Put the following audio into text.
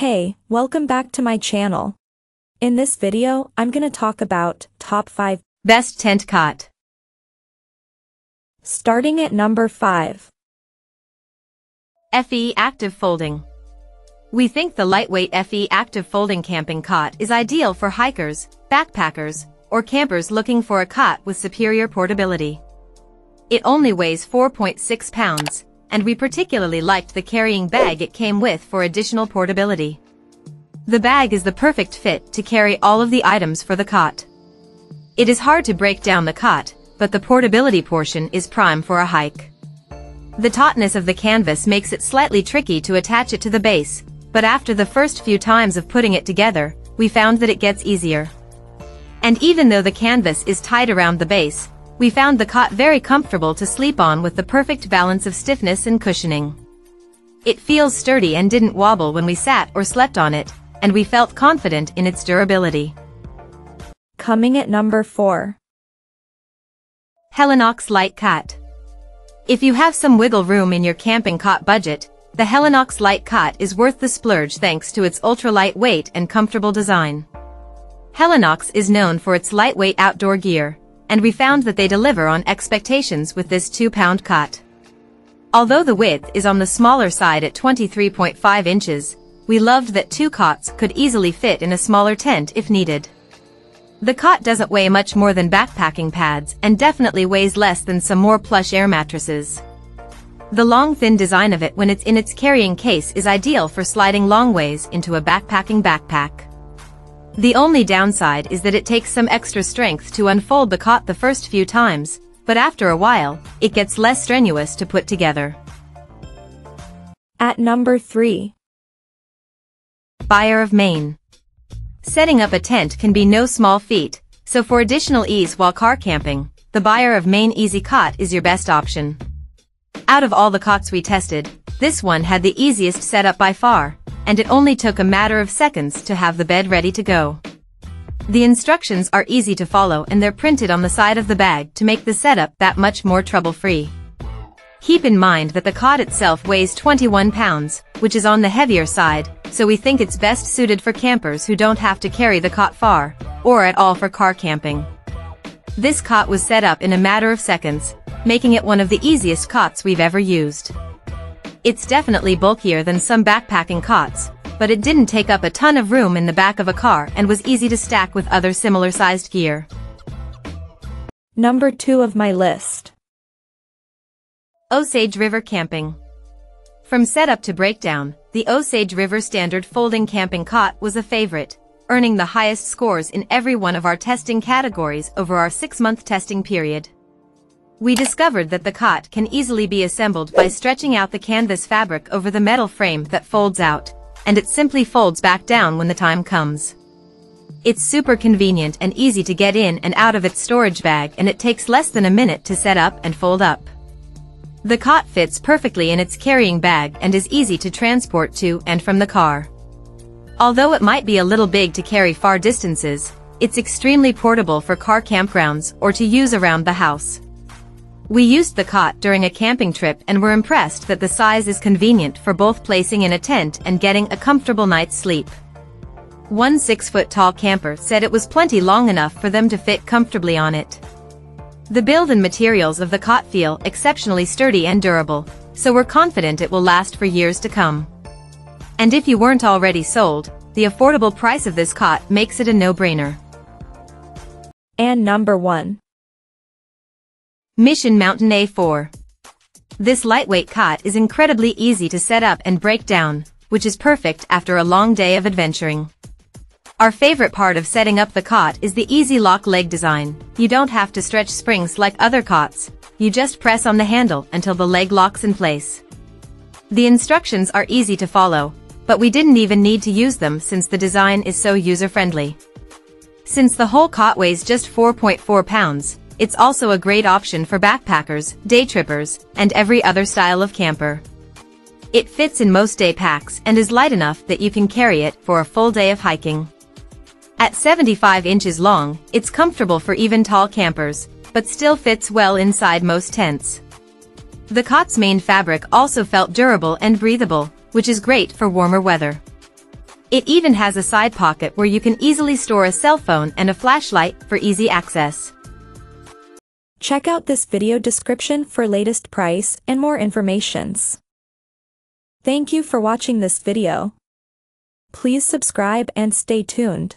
Hey, welcome back to my channel. In this video, I'm gonna talk about top 5 best tent cot. Starting at number 5. FE Active Folding. We think the lightweight FE Active Folding camping cot is ideal for hikers, backpackers, or campers looking for a cot with superior portability. It only weighs 4.6 pounds, and we particularly liked the carrying bag it came with for additional portability. The bag is the perfect fit to carry all of the items for the cot. It is hard to break down the cot, but the portability portion is prime for a hike. The tautness of the canvas makes it slightly tricky to attach it to the base, but after the first few times of putting it together, we found that it gets easier. And even though the canvas is tight around the base, we found the cot very comfortable to sleep on with the perfect balance of stiffness and cushioning. It feels sturdy and didn't wobble when we sat or slept on it, and we felt confident in its durability. Coming at number 4. Helinox Lite Cot. If you have some wiggle room in your camping cot budget, the Helinox Lite Cot is worth the splurge thanks to its ultra-light weight and comfortable design. Helinox is known for its lightweight outdoor gear, and we found that they deliver on expectations with this 2-pound cot. Although the width is on the smaller side at 23.5 inches, we loved that 2 cots could easily fit in a smaller tent if needed. The cot doesn't weigh much more than backpacking pads and definitely weighs less than some more plush air mattresses. The long thin design of it when it's in its carrying case is ideal for sliding long ways into a backpacking backpack. The only downside is that it takes some extra strength to unfold the cot the first few times, but after a while, it gets less strenuous to put together. At number 3. Byer of Maine. Setting up a tent can be no small feat, so for additional ease while car camping, the Byer of Maine Easy Cot is your best option. Out of all the cots we tested, this one had the easiest setup by far, and it only took a matter of seconds to have the bed ready to go. The instructions are easy to follow and they're printed on the side of the bag to make the setup that much more trouble-free. Keep in mind that the cot itself weighs 21 pounds, which is on the heavier side, so we think it's best suited for campers who don't have to carry the cot far, or at all for car camping. This cot was set up in a matter of seconds, making it one of the easiest cots we've ever used. It's definitely bulkier than some backpacking cots, but it didn't take up a ton of room in the back of a car and was easy to stack with other similar-sized gear. Number 2 of my list. Osage River Camping. From setup to breakdown, the Osage River Standard Folding Camping Cot was a favorite, earning the highest scores in every one of our testing categories over our 6-month testing period. We discovered that the cot can easily be assembled by stretching out the canvas fabric over the metal frame that folds out, and it simply folds back down when the time comes. It's super convenient and easy to get in and out of its storage bag, and it takes less than a minute to set up and fold up. The cot fits perfectly in its carrying bag and is easy to transport to and from the car. Although it might be a little big to carry far distances, it's extremely portable for car campgrounds or to use around the house. We used the cot during a camping trip and were impressed that the size is convenient for both placing in a tent and getting a comfortable night's sleep. One 6-foot-tall camper said it was plenty long enough for them to fit comfortably on it. The build and materials of the cot feel exceptionally sturdy and durable, so we're confident it will last for years to come. And if you weren't already sold, the affordable price of this cot makes it a no-brainer. And number 1. Mission Mountain A4. This lightweight cot is incredibly easy to set up and break down, which is perfect after a long day of adventuring. Our favorite part of setting up the cot is the easy lock leg design. You don't have to stretch springs like other cots, you just press on the handle until the leg locks in place. The instructions are easy to follow, but we didn't even need to use them since the design is so user-friendly. Since the whole cot weighs just 4.4 pounds, it's also a great option for backpackers, day trippers, and every other style of camper. It fits in most day packs and is light enough that you can carry it for a full day of hiking. At 75 inches long, it's comfortable for even tall campers, but still fits well inside most tents. The cot's main fabric also felt durable and breathable, which is great for warmer weather. It even has a side pocket where you can easily store a cell phone and a flashlight for easy access. Check out this video description for latest price and more informations. Thank you for watching this video. Please subscribe and stay tuned.